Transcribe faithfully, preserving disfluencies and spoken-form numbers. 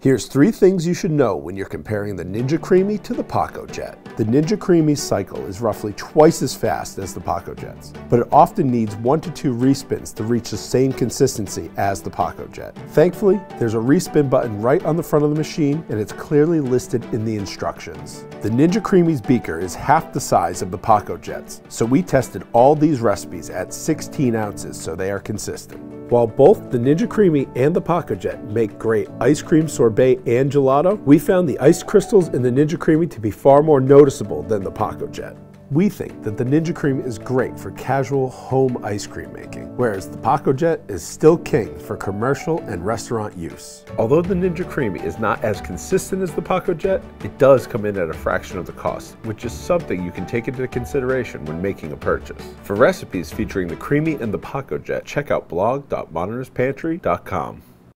Here's three things you should know when you're comparing the Ninja Creami to the PacoJet. The Ninja Creami's cycle is roughly twice as fast as the PacoJet's, but it often needs one to two respins to reach the same consistency as the PacoJet. Thankfully, there's a respin button right on the front of the machine, and it's clearly listed in the instructions. The Ninja Creami's beaker is half the size of the PacoJet's, so we tested all these recipes at sixteen ounces so they are consistent. While both the Ninja Creami and the PacoJet make great ice cream, sorbet, and gelato, we found the ice crystals in the Ninja Creami to be far more noticeable than the PacoJet. We think that the Ninja Creami is great for casual home ice cream making, whereas the PacoJet is still king for commercial and restaurant use. Although the Ninja Creami is not as consistent as the PacoJet, it does come in at a fraction of the cost, which is something you can take into consideration when making a purchase. For recipes featuring the Creami and the PacoJet, check out blog dot modernist pantry dot com.